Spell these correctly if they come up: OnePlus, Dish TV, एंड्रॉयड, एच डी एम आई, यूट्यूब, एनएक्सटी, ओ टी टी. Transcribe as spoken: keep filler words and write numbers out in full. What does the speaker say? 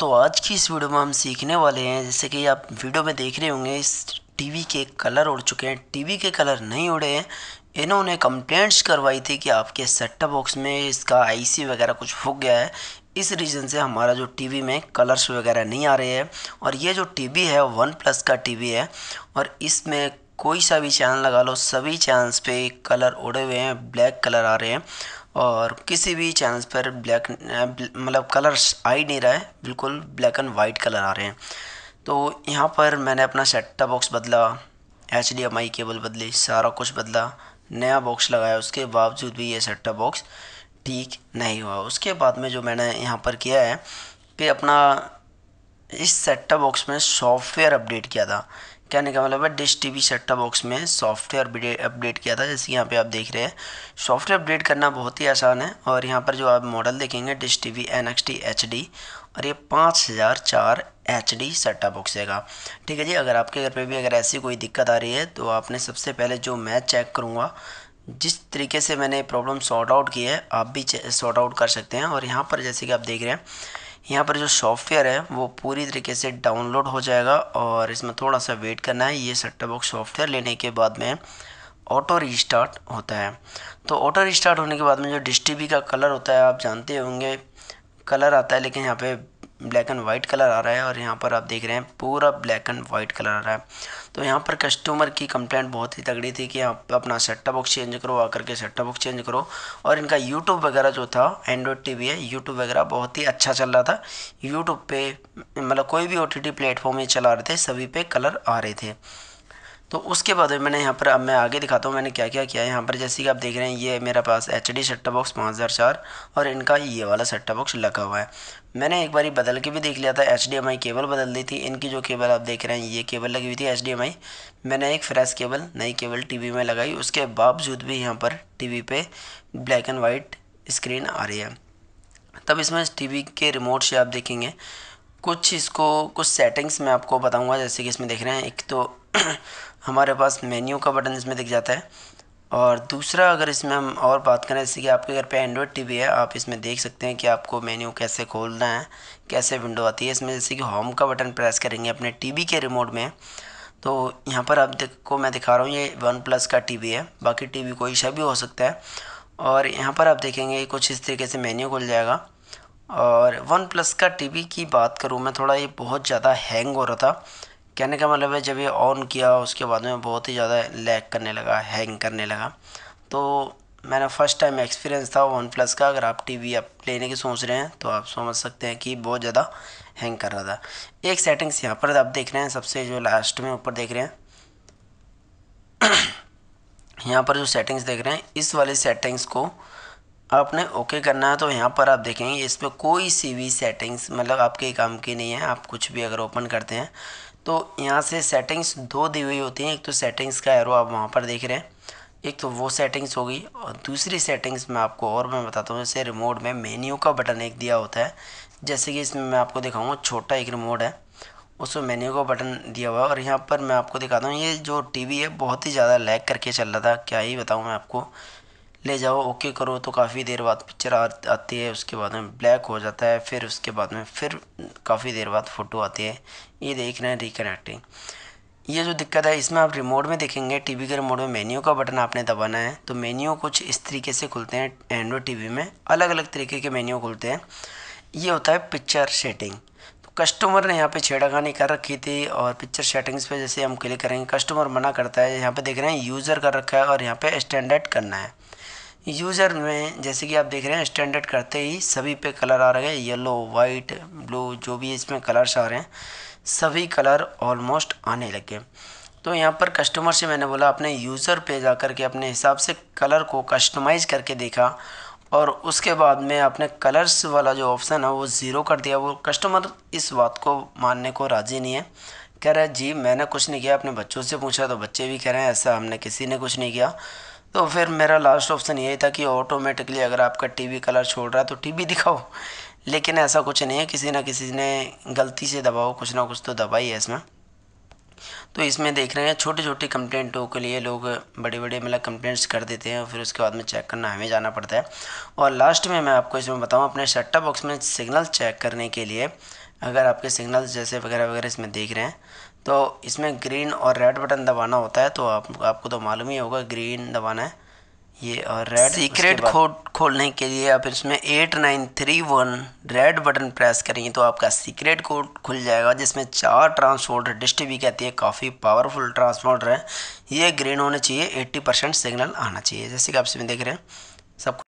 दोस्तों आज की इस वीडियो में हम सीखने वाले हैं, जैसे कि आप वीडियो में देख रहे होंगे इस टीवी के कलर उड़ चुके हैं। टीवी के कलर नहीं उड़े हैं, इन्होंने कंप्लेंट्स करवाई थी कि आपके सेटअप बॉक्स में इसका आईसी वगैरह कुछ फूंक गया है। इस रीज़न से हमारा जो टीवी में कलर्स वगैरह नहीं आ रहे हैं। और ये जो टीवी है वन प्लस का टीवी है और इसमें कोई सा भी चैनल लगा लो, सभी चैनल्स पे कलर उड़े हुए हैं, ब्लैक कलर आ रहे हैं और किसी भी चैनल्स पर ब्लैक मतलब कलर्स आ ही नहीं रहा है, बिल्कुल ब्लैक एंड वाइट कलर आ रहे हैं। तो यहाँ पर मैंने अपना सेटअप बॉक्स बदला, एच डी एम आई cable बदली, सारा कुछ बदला, नया बॉक्स लगाया, उसके बावजूद भी ये सेटअप बॉक्स ठीक नहीं हुआ। उसके बाद में जो मैंने यहाँ पर किया है कि अपना इस सेटअप बॉक्स में सॉफ्टवेयर अपडेट किया था। कहने का मतलब है डिश टीवी सेटअप बॉक्स में सॉफ्टवेयर अपडेट किया था। जैसे यहाँ पे आप देख रहे हैं सॉफ्टवेयर अपडेट करना बहुत ही आसान है। और यहाँ पर जो आप मॉडल देखेंगे डिश टीवी एनएक्सटी एचडी और ये पाँच हज़ार चार एच डी सेटअप बॉक्स का। ठीक है जी, अगर आपके घर पे भी अगर ऐसी कोई दिक्कत आ रही है तो आपने सबसे पहले जो मैं चेक करूँगा, जिस तरीके से मैंने प्रॉब्लम सॉर्ट आउट की है आप भी सॉर्ट आउट कर सकते हैं। और यहाँ पर जैसे कि आप देख रहे हैं यहाँ पर जो सॉफ्टवेयर है वो पूरी तरीके से डाउनलोड हो जाएगा और इसमें थोड़ा सा वेट करना है। ये सेटअप बॉक्स सॉफ्टवेयर लेने के बाद में ऑटो रिस्टार्ट होता है। तो ऑटो रिस्टार्ट होने के बाद में जो डिश टीवी का कलर होता है आप जानते होंगे, कलर आता है लेकिन यहाँ पे ब्लैक एंड वाइट कलर आ रहा है। और यहाँ पर आप देख रहे हैं पूरा ब्लैक एंड वाइट कलर आ रहा है। तो यहाँ पर कस्टमर की कंप्लेंट बहुत ही तगड़ी थी कि आप अपना सेटअप बॉक्स चेंज करो, आकर के सेटअप बॉक्स चेंज करो। और इनका यूट्यूब वगैरह जो था, एंड्रॉयड टीवी है, यूट्यूब वगैरह बहुत ही अच्छा चल रहा था। यूट्यूब पे मतलब कोई भी ओ टी टी प्लेटफॉर्म ये चला रहे थे, सभी पे कलर आ रहे थे। तो उसके बाद मैंने यहाँ पर, अब मैं आगे दिखाता हूँ मैंने क्या क्या किया है। यहाँ पर जैसे कि आप देख रहे हैं ये मेरा पास H D set top box पाँच हज़ार चार और इनका ये वाला सेट टॉप बॉक्स लगा हुआ है। मैंने एक बारी बदल के भी देख लिया था, एच डी एम आई cable बदल दी थी। इनकी जो केबल आप देख रहे हैं ये केबल लगी हुई थी एच डी एम आई, मैंने एक फ्रेश केबल नई केबल टी वी में लगाई, उसके बावजूद भी यहाँ पर टी वी पे ब्लैक एंड वाइट स्क्रीन आ रही है। तब इसमें टी वी के रिमोट से आप देखेंगे कुछ, इसको कुछ सेटिंग्स मैं आपको बताऊँगा। जैसे कि इसमें देख रहे हैं एक तो हमारे पास मेन्यू का बटन इसमें दिख जाता है। और दूसरा अगर इसमें हम और बात करें, जैसे कि आपके घर पे एंड्रॉयड टीवी है, आप इसमें देख सकते हैं कि आपको मेन्यू कैसे खोलना है, कैसे विंडो आती है। इसमें जैसे कि होम का बटन प्रेस करेंगे अपने टीवी के रिमोट में, तो यहाँ पर आपको मैं दिखा रहा हूँ ये वन प्लस का टीवी है, बाकी टीवी कोई सा भी हो सकता है। और यहाँ पर आप देखेंगे कुछ इस तरीके से मेन्यू खुल जाएगा। और वन प्लस का टीवी की बात करूँ मैं, थोड़ा ये बहुत ज़्यादा हैंग हो रहा था। कहने का मतलब है जब ये ऑन किया उसके बाद में बहुत ही ज़्यादा लैग करने लगा, हैंग करने लगा। तो मेरा फर्स्ट टाइम एक्सपीरियंस था वन प्लस का। अगर आप टीवी आप लेने की सोच रहे हैं तो आप समझ सकते हैं कि बहुत ज़्यादा हैंग कर रहा था। एक सेटिंग्स यहाँ पर आप देख रहे हैं सबसे जो लास्ट में ऊपर देख रहे हैं यहाँ पर जो सेटिंग्स देख रहे हैं, इस वाले सेटिंग्स को आपने ओके करना है। तो यहाँ पर आप देखेंगे इस पर कोई सी भी सेटिंग्स मतलब आपके काम की नहीं है। आप कुछ भी अगर ओपन करते हैं तो यहाँ से सेटिंग्स दो दी हुई होती हैं, एक तो सेटिंग्स का एरो आप वहाँ पर देख रहे हैं, एक तो वो सेटिंग्स होगी और दूसरी सेटिंग्स मैं आपको और मैं बताता हूँ। जैसे रिमोट में मेन्यू का बटन एक दिया होता है, जैसे कि इसमें मैं आपको दिखाऊंगा छोटा एक रिमोट है उसमें मेन्यू का बटन दिया हुआ है। और यहाँ पर मैं आपको दिखाता हूँ ये जो टीवी है बहुत ही ज़्यादा लैग करके चल रहा था, क्या ही बताऊँ मैं आपको। ले जाओ ओके करो तो काफ़ी देर बाद पिक्चर आती है, उसके बाद में ब्लैक हो जाता है, फिर उसके बाद में फिर काफ़ी देर बाद फ़ोटो आती है। ये देख रहे हैं रिकनेक्टिंग, ये जो दिक्कत है इसमें आप रिमोट में देखेंगे, टीवी के रिमोट में मेन्यू का बटन आपने दबाना है। तो मेन्यू कुछ इस तरीके से खुलते हैं, एंड्रॉयड टीवी में अलग अलग तरीके के मेन्यू खुलते हैं। ये होता है पिक्चर सेटिंग। तो कस्टमर ने यहाँ पे छेड़खानी कर रखी थी और पिक्चर सेटिंग्स पे जैसे हम क्लिक करेंगे कस्टमर मना करता है। यहाँ पे देख रहे हैं यूज़र कर रखा है और यहाँ पे स्टैंडर्ड करना है। यूज़र में जैसे कि आप देख रहे हैं स्टैंडर्ड करते ही सभी पे कलर आ रहे हैं, येलो वाइट ब्लू जो भी इसमें कलर्स आ रहे हैं सभी कलर ऑलमोस्ट आने लगे। तो यहाँ पर कस्टमर से मैंने बोला अपने यूज़र पे जा कर के अपने हिसाब से कलर को कस्टमाइज़ करके देखा और उसके बाद में आपने कलर्स वाला जो ऑप्शन है वो ज़ीरो कर दिया। वो कस्टमर इस बात को मानने को राज़ी नहीं है, कह रहा है जी मैंने कुछ नहीं किया, अपने बच्चों से पूछा तो बच्चे भी कह रहे हैं ऐसा हमने किसी ने कुछ नहीं किया। तो फिर मेरा लास्ट ऑप्शन यही था कि ऑटोमेटिकली अगर आपका टीवी कलर छोड़ रहा है तो टीवी दिखाओ, लेकिन ऐसा कुछ नहीं है, किसी ना किसी ने गलती से दबाओ, कुछ ना कुछ तो दबाई है इसमें। तो इसमें देख रहे हैं छोटी छोटी कंप्लेंटों के लिए लोग बड़े बड़े मतलब कंप्लेंट्स कर देते हैं और फिर उसके बाद में चेक करना हमें जाना पड़ता है। और लास्ट में मैं आपको इसमें बताऊँ, अपने सेट टॉप बॉक्स में सिग्नल चेक करने के लिए अगर आपके सिग्नल्स जैसे वगैरह वगैरह इसमें देख रहे हैं तो इसमें ग्रीन और रेड बटन दबाना होता है। तो आप आपको तो मालूम ही होगा ग्रीन दबाना है ये और रेड। सीक्रेट कोड खोलने के लिए आप इसमें eight nine three one red button press करेंगे तो आपका सीक्रेट कोड खुल जाएगा, जिसमें चार ट्रांसपोर्टर डिश टीवी कहती है काफ़ी पावरफुल ट्रांसपोर्टर है। ये ग्रीन होने चाहिए, एट्टी परसेंट सिग्नल आना चाहिए, जैसे कि आप इसमें देख रहे हैं सब।